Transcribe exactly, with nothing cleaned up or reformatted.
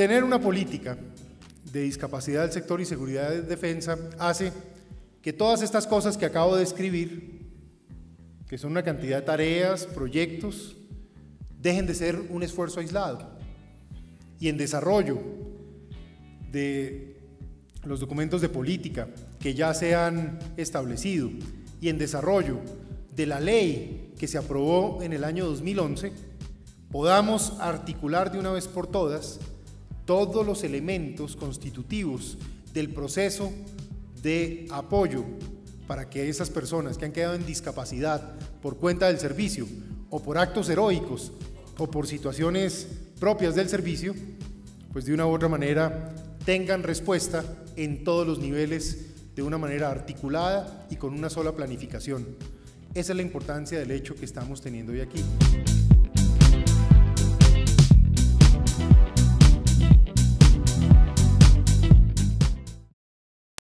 Tener una política de discapacidad del sector y seguridad de defensa hace que todas estas cosas que acabo de escribir, que son una cantidad de tareas, proyectos, dejen de ser un esfuerzo aislado. Y en desarrollo de los documentos de política que ya se han establecido y en desarrollo de la ley que se aprobó en el año dos mil once, podamos articular de una vez por todas todos los elementos constitutivos del proceso de apoyo para que esas personas que han quedado en discapacidad por cuenta del servicio o por actos heroicos o por situaciones propias del servicio, pues de una u otra manera tengan respuesta en todos los niveles de una manera articulada y con una sola planificación. Esa es la importancia del hecho que estamos teniendo hoy aquí.